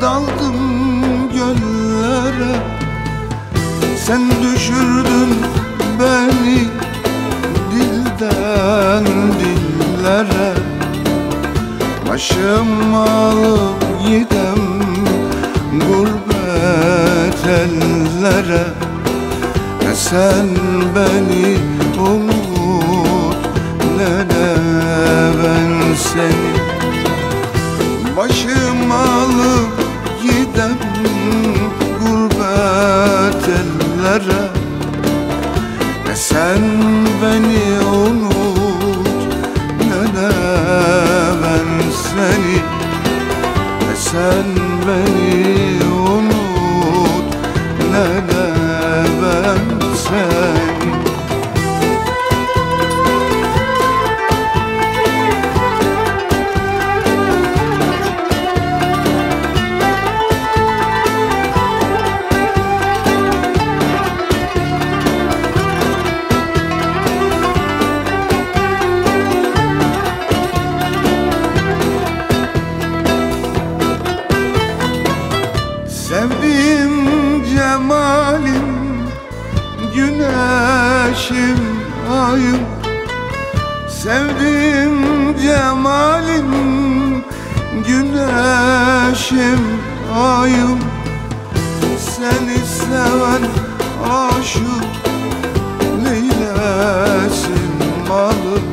daldım göllere. Sen düşürdün beni dilden dillere. Başım alıp gidem gurbet ellere. Ne sen beni unut, ne de ben seni. Başım alıp gidem gurbet ellere. Ne sen beni unut, ne de ben seni. Ne sen beni unut, ne de ben seni. Sevdiğim cemalim, güneşim, ayım. Sevdiğim cemalim, güneşim, ayım. Seni seven aşık neylesin malım.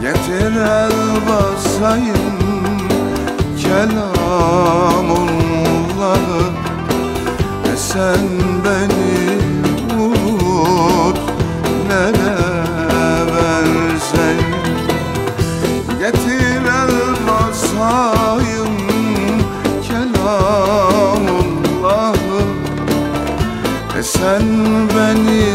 Getir el basayım kelamın. Ne sen beni unut, ne de ben seni. Getir elmasayım kelamullahı. Ne sen beni